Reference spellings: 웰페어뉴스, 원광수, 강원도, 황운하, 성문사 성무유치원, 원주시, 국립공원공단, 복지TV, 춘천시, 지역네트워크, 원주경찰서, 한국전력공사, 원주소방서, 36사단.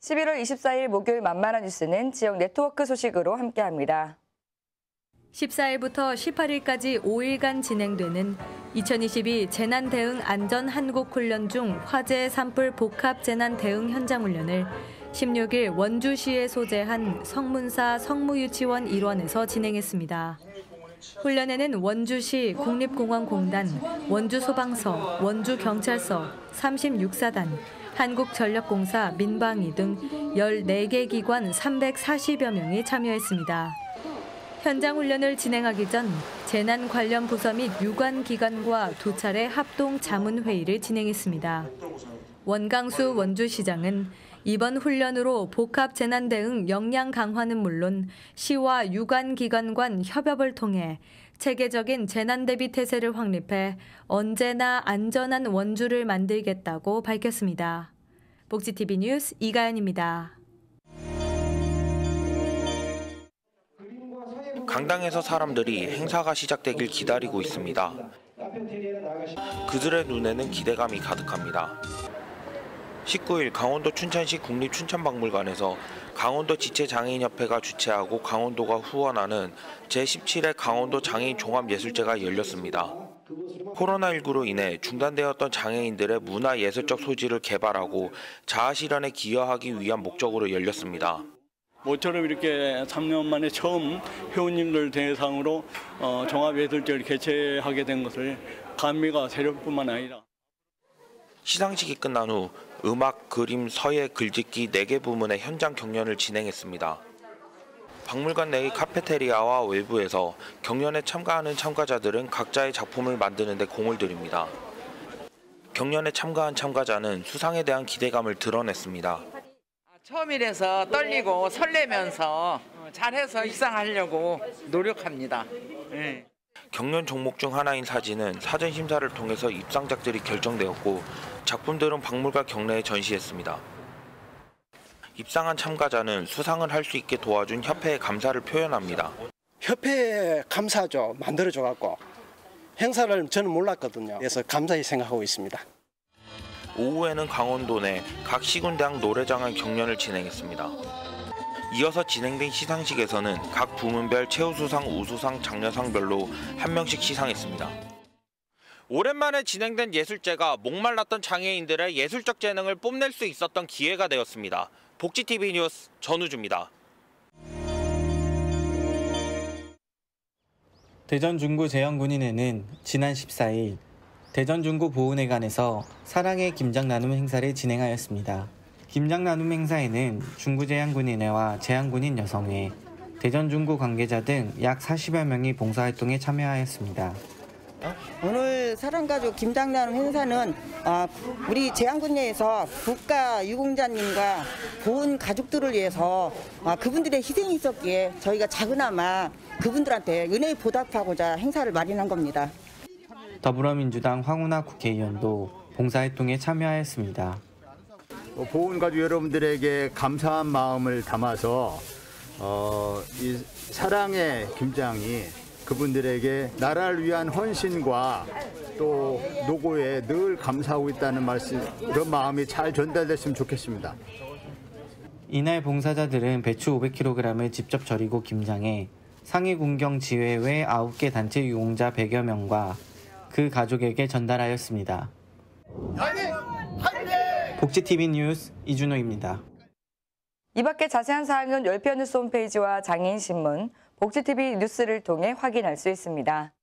11월 24일 목요일 만만한 뉴스는 지역 네트워크 소식으로 함께합니다. 14일부터 18일까지 5일간 진행되는 2022 재난대응 안전한국훈련 중 화재 산불 복합 재난대응 현장훈련을 16일 원주시에 소재한 성문사 성무유치원 일원에서 진행했습니다. 훈련에는 원주시 국립공원공단, 원주소방서, 원주경찰서, 36사단, 한국전력공사, 민방위 등 14개 기관 340여 명이 참여했습니다. 현장 훈련을 진행하기 전 재난 관련 부서 및 유관 기관과 2차례 합동 자문회의를 진행했습니다. 원광수 원주시장은 이번 훈련으로 복합 재난 대응 역량 강화는 물론 시와 유관 기관 간 협업을 통해 체계적인 재난 대비 태세를 확립해 언제나 안전한 원주를 만들겠다고 밝혔습니다. 복지TV 뉴스 이가연입니다. 강당에서 사람들이 행사가 시작되길 기다리고 있습니다. 그들의 눈에는 기대감이 가득합니다. 19일 강원도 춘천시 국립춘천박물관에서 강원도 지체장애인협회가 주최하고 강원도가 후원하는 제17회 강원도 장애인 종합예술제가 열렸습니다. 코로나19로 인해 중단되었던 장애인들의 문화예술적 소질을 개발하고 자아실현에 기여하기 위한 목적으로 열렸습니다. 모처럼 이렇게 3년 만에 처음 회원님들 대상으로 종합예술제를 개최하게 된 것을 감미가 세력뿐만 아니라 시상식이 끝난 후 음악, 그림, 서예, 글짓기 4개 부문의 현장 경연을 진행했습니다. 박물관 내의 카페테리아와 외부에서 경연에 참가하는 참가자들은 각자의 작품을 만드는 데 공을 들입니다. 경연에 참가한 참가자는 수상에 대한 기대감을 드러냈습니다. 처음이라서 떨리고 설레면서 잘해서 입상하려고 노력합니다. 네. 경연 종목 중 하나인 사진은 사전 심사를 통해서 입상작들이 결정되었고 작품들은 박물관 경내에 전시했습니다. 입상한 참가자는 수상을 할 수 있게 도와준 협회에 감사를 표현합니다. 협회에 감사죠. 만들어줘갖고 행사를 저는 몰랐거든요. 그래서 감사히 생각하고 있습니다. 오후에는 강원도 내 각 시군대학 노래장의 경연을 진행했습니다. 이어서 진행된 시상식에서는 각 부문별 최우수상, 우수상, 장려상별로 한 명씩 시상했습니다. 오랜만에 진행된 예술제가 목말랐던 장애인들의 예술적 재능을 뽐낼 수 있었던 기회가 되었습니다. 복지TV 뉴스 전우주입니다. 대전 중구 재현군인회는 지난 14일 대전 중구 보훈회관에서 사랑의 김장 나눔 행사를 진행하였습니다. 김장 나눔 행사에는 중구 재향군인회와 재향군인 여성회, 대전 중구 관계자 등 약 40여 명이 봉사활동에 참여하였습니다. 오늘 사랑가족 김장 나눔 행사는 우리 재향군내에서 국가 유공자님과 보훈 가족들을 위해서 그분들의 희생이 있었기에 저희가 작으나마 그분들한테 은혜 보답하고자 행사를 마련한 겁니다. 더불어민주당 황운하 국회의원도 봉사활동에 참여하였습니다. 보훈가족 여러분들에게 감사한 마음을 담아서 이 사랑의 김장이 그분들에게 나라를 위한 헌신과 또 노고에 늘 감사하고 있다는 말씀, 이런 마음이 잘 전달됐으면 좋겠습니다. 이날 봉사자들은 배추 500kg을 직접 절이고 김장해 상해군경지회외 9개 단체 유공자 100여 명과 그 가족에게 전달하였습니다. 복지TV 뉴스 이준호입니다. 이 밖에 자세한 사항은 웰페어뉴스 홈페이지와 장애인신문, 복지TV 뉴스를 통해 확인할 수 있습니다.